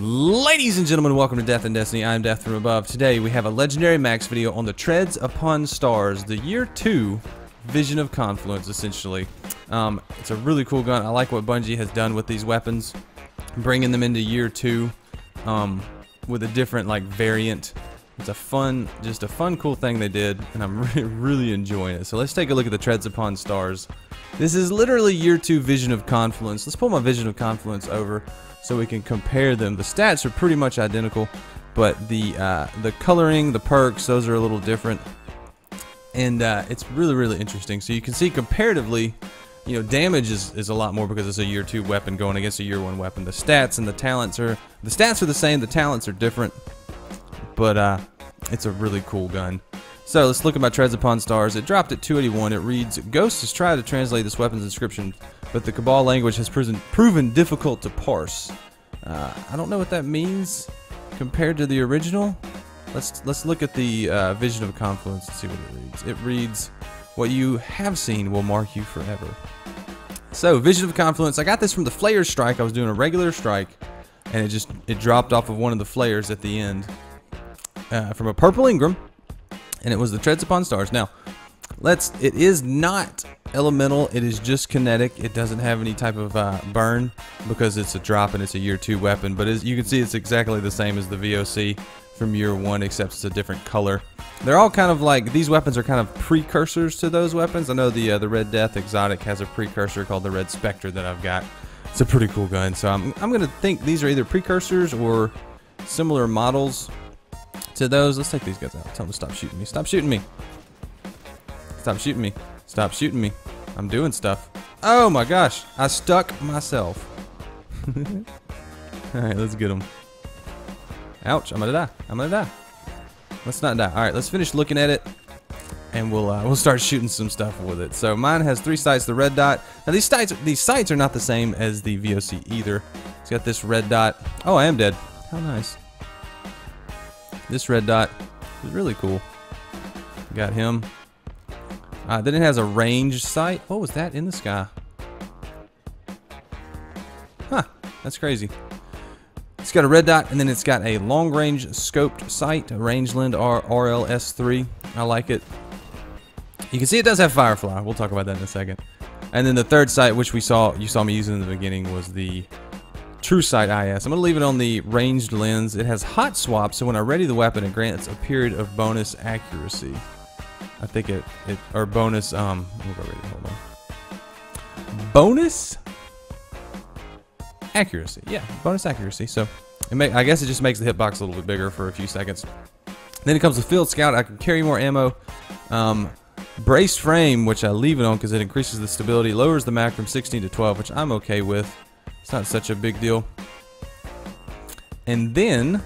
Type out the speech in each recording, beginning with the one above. Ladies and gentlemen, welcome to Death and Destiny. I'm Death from Above. Today we have a Legendary Max video on the Treads Upon Stars, the Year 2 Vision of Confluence, essentially. It's a really cool gun. I like what Bungie has done with these weapons, bringing them into Year 2 with a different variant. It's a fun, cool thing they did, and I'm really enjoying it. So let's take a look at the Treads Upon Stars. This is literally Year 2 Vision of Confluence. Let's pull my Vision of Confluence over so we can compare them. The stats are pretty much identical, but the coloring, the perks, those are a little different. And it's really interesting. So you can see comparatively, you know, damage is a lot more because it's a Year 2 weapon going against a Year 1 weapon. The stats and the talents are, the stats are the same, the talents are different. But it's a really cool gun. So let's look at my Treads Upon Stars. It dropped at 281. It reads, Ghost has tried to translate this weapon's inscription, but the Cabal language has proven difficult to parse. I don't know what that means compared to the original. Let's look at the Vision of Confluence and see what it reads. It reads, what you have seen will mark you forever. So Vision of Confluence, I got this from the Flayer strike. I was doing a regular strike, and it dropped off of one of the Flayers at the end from a purple Ingram. And it was the Treads Upon Stars. Now, it is not elemental. It is just kinetic. It doesn't have any type of burn because it's a drop and it's a Year 2 weapon. But as you can see, it's exactly the same as the VOC from Year 1, except it's a different color. They're all kind of like, these weapons are kind of precursors to those weapons. I know the Red Death exotic has a precursor called the Red Spectre that I've got. It's a pretty cool gun. So I'm going to think these are either precursors or similar models to those. Let's take these guys out. Tell them to stop shooting me. Stop shooting me. Stop shooting me. Stop shooting me. I'm doing stuff. Oh my gosh. I stuck myself. Alright, let's get them. Ouch. I'm gonna die. I'm gonna die. Let's not die. Alright, let's finish looking at it and we'll start shooting some stuff with it. So mine has 3 sights, the red dot. Now these sights are not the same as the VOC either. It's got this red dot. Oh, I am dead. How nice. This red dot is really cool. Got him. Then it has a range sight. What was that in the sky? Huh, that's crazy. It's got a red dot, and then it's got a long range scoped sight, a rangeland RLS3. I like it. You can see it does have Firefly. We'll talk about that in a second. And then the third sight, which you saw me using in the beginning, was the True Sight IS. I'm going to leave it on the ranged lens. It has Hot Swap, so when I ready the weapon, it grants a period of bonus accuracy. I think it or bonus, let me go ready, hold on. Bonus accuracy. Yeah, bonus accuracy. So it I guess it just makes the hitbox a little bit bigger for a few seconds. Then it comes with Field Scout. I can carry more ammo. Brace Frame, which I leave it on because it increases the stability, lowers the mag from 16 to 12, which I'm okay with. It's not such a big deal. And then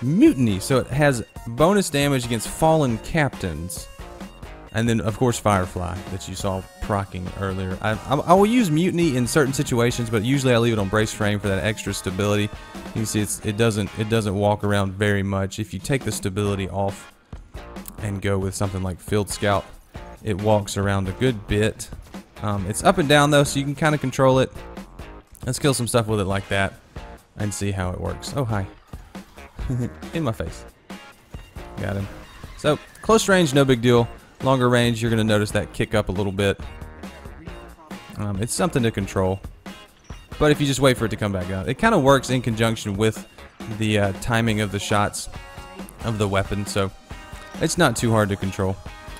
Mutiny, so it has bonus damage against Fallen captains, and then of course Firefly that you saw procking earlier. I will use Mutiny in certain situations, but usually I leave it on Brace Frame for that extra stability. You can see it doesn't walk around very much. If you take the stability off and go with something like Field Scout, it walks around a good bit. It's up and down though, so you can kind of control it. Let's kill some stuff with it like that and see how it works. Oh, hi. In my face. Got him. So, close range, no big deal. Longer range, you're going to notice that kick up a little bit. It's something to control. But if you just wait for it to come back out, it kind of works in conjunction with the timing of the shots of the weapon. So, it's not too hard to control.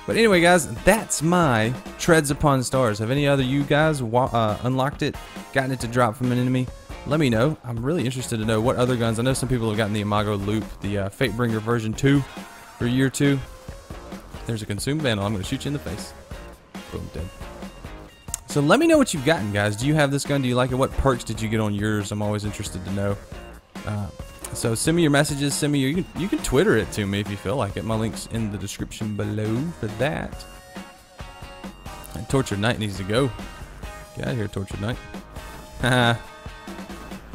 But anyway, guys, that's my Treads Upon Stars. Have any other you guys unlocked it, gotten it to drop from an enemy? Let me know. I'm really interested to know what other guns. I know some people have gotten the Imago Loop, the Fatebringer version 2 for Year 2. There's a consume ban on. I'm going to shoot you in the face. Boom, dead. So let me know what you've gotten, guys. Do you have this gun? Do you like it? What perks did you get on yours? I'm always interested to know. So send me your messages, send me your, you can Twitter it to me if you feel like it. My link's in the description below for that. And Tortured Knight needs to go. Get out of here, Tortured Knight. Haha.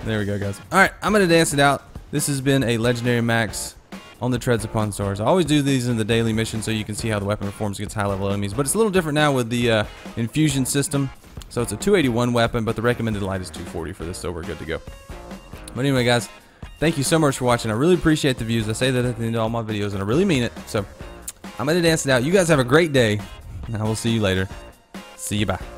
There we go, guys. Alright, I'm going to dance it out. This has been a Legendary Max on the Treads Upon Stars. I always do these in the daily mission so you can see how the weapon performs against high-level enemies. But it's a little different now with the infusion system. So it's a 281 weapon, but the recommended light is 240 for this, so we're good to go. But anyway, guys, thank you so much for watching. I really appreciate the views. I say that at the end of all my videos, and I really mean it. So I'm going to dance it out. You guys have a great day, and I will see you later. See you, bye.